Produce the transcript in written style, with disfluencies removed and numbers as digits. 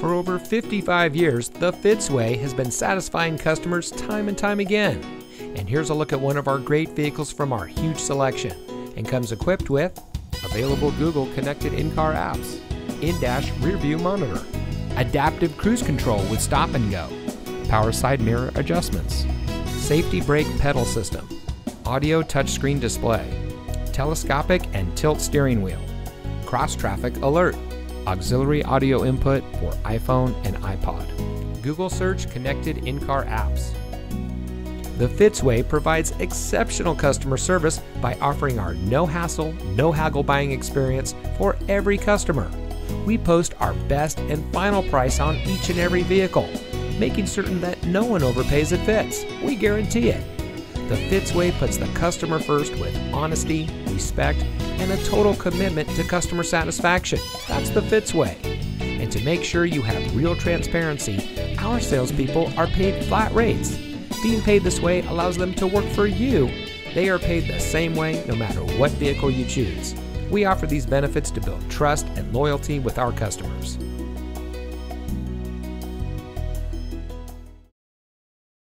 For over 55 years, the Fitzway has been satisfying customers time and time again. And here's a look at one of our great vehicles from our huge selection, and comes equipped with available Google connected in-car apps, in-dash rear view monitor, adaptive cruise control with stop and go, power side mirror adjustments, safety brake pedal system, audio touchscreen display, telescopic and tilt steering wheel, cross-traffic alert, auxiliary audio input for iPhone and iPod, Google search connected in-car apps. The Fitzway provides exceptional customer service by offering our no-hassle, no-haggle buying experience for every customer. We post our best and final price on each and every vehicle, making certain that no one overpays at Fitz. We guarantee it. The Fitzway puts the customer first with honesty, respect, and a total commitment to customer satisfaction. That's the Fitzway. And to make sure you have real transparency, our salespeople are paid flat rates. Being paid this way allows them to work for you. They are paid the same way no matter what vehicle you choose. We offer these benefits to build trust and loyalty with our customers.